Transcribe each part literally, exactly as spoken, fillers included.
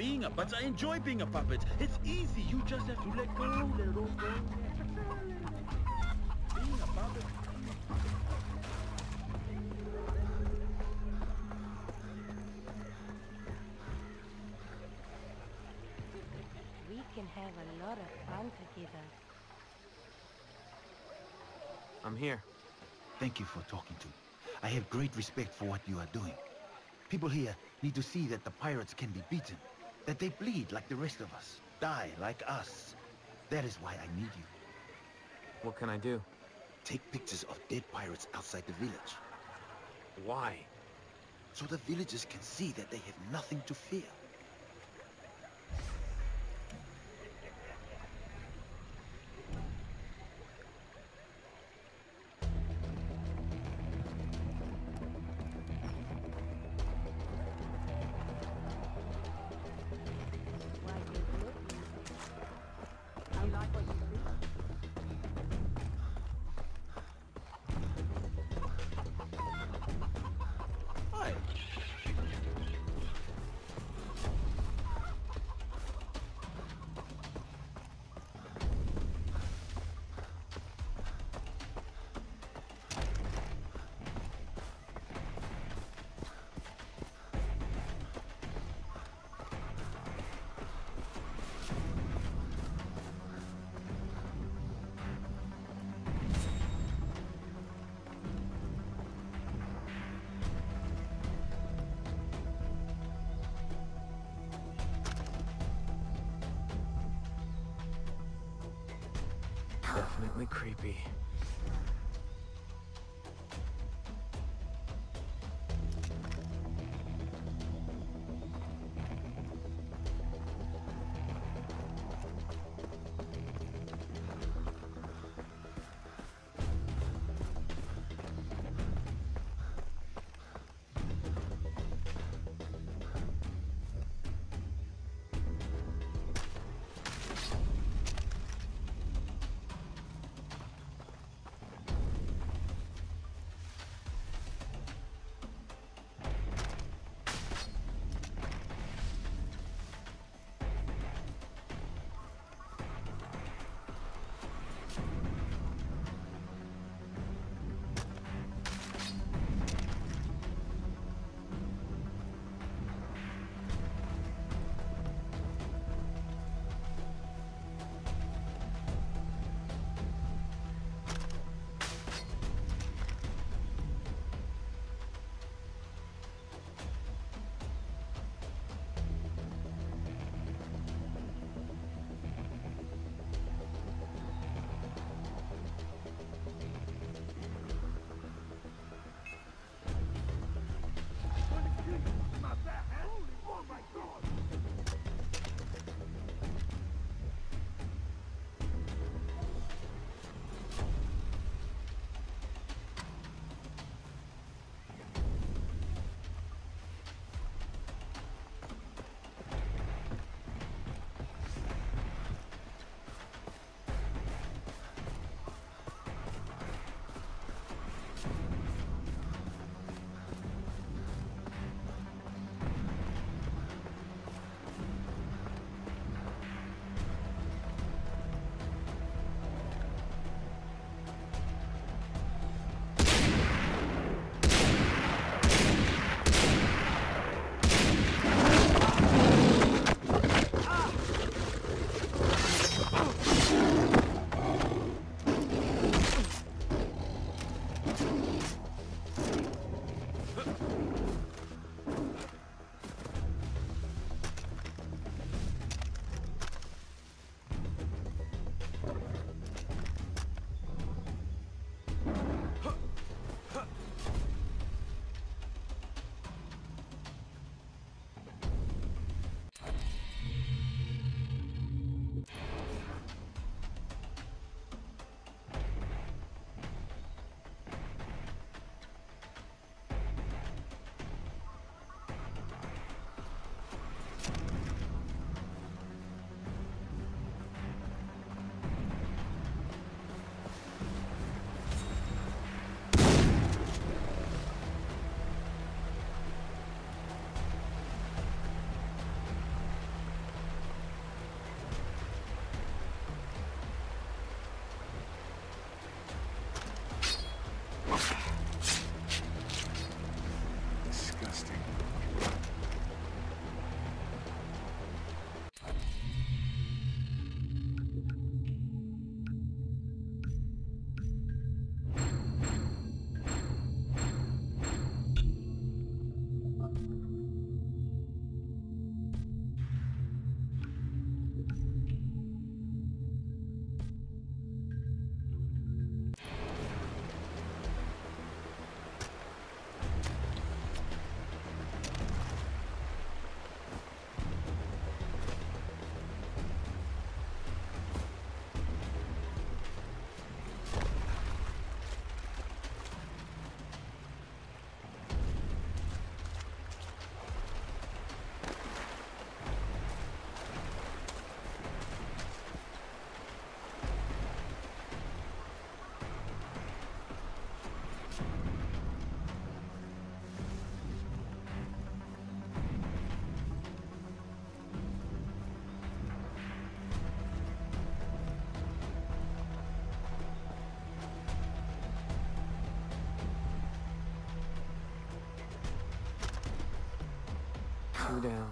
being a puppet. I enjoy being a puppet. It's easy. You just have to let go, let go. Being a puppet. We can have a lot of fun together. I'm here. Thank you for talking to me. I have great respect for what you are doing. People here need to see that the pirates can be beaten, that they bleed like the rest of us, die like us. That is why I need you. What can I do? Take pictures of dead pirates outside the village. Why? So the villagers can see that they have nothing to fear. Definitely creepy. Down.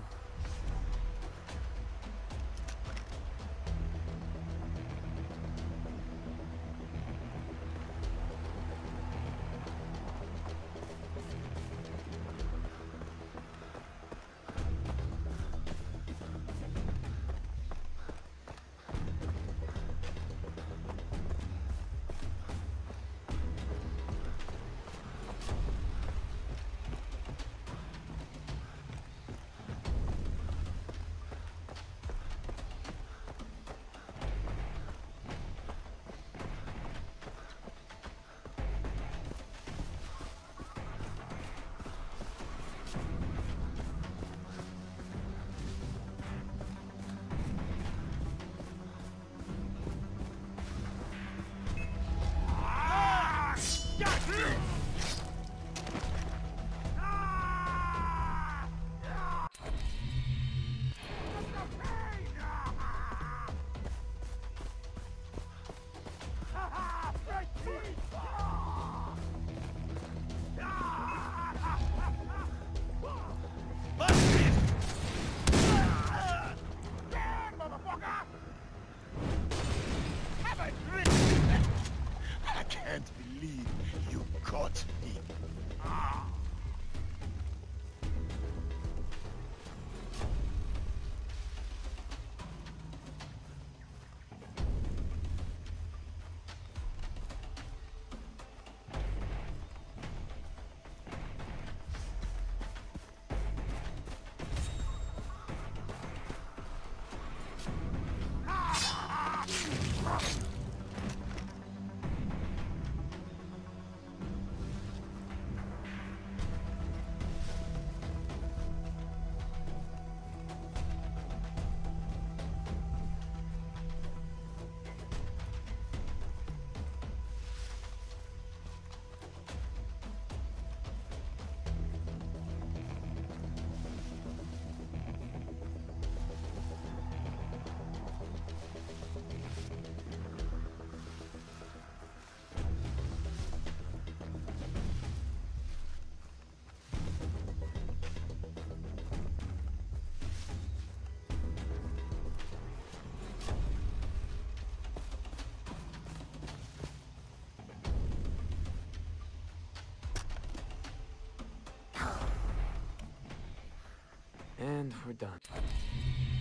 And we're done.